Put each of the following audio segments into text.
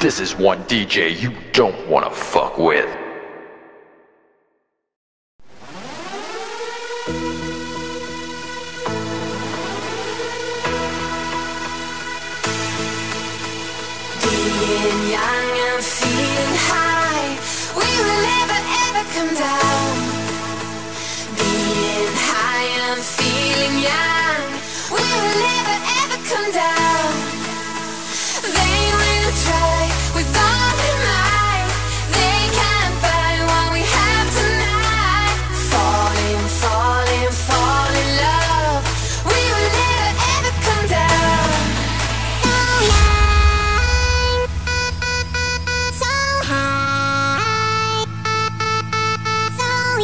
This is one DJ you don't want to fuck with. Being young and feeling high, we will never ever come down. Being high and feeling young, we will never ever come down. They will try with all their might, they can't buy what we have tonight. Falling, falling, falling in love, we will never ever come down. So high, so high, so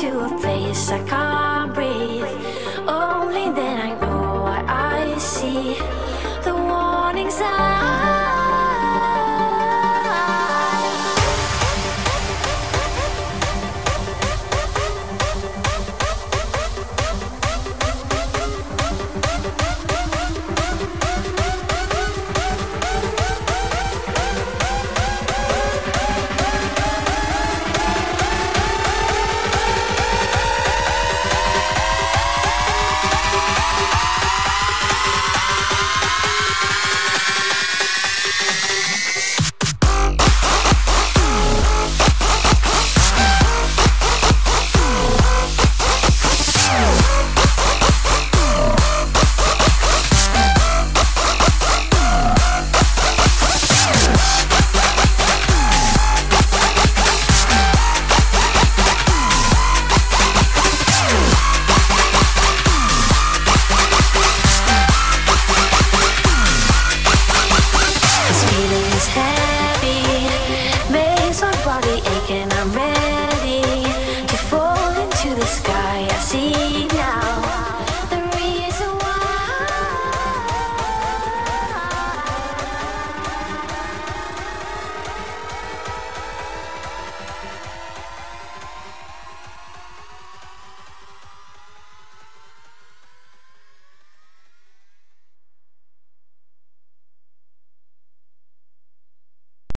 to a place I can't breathe.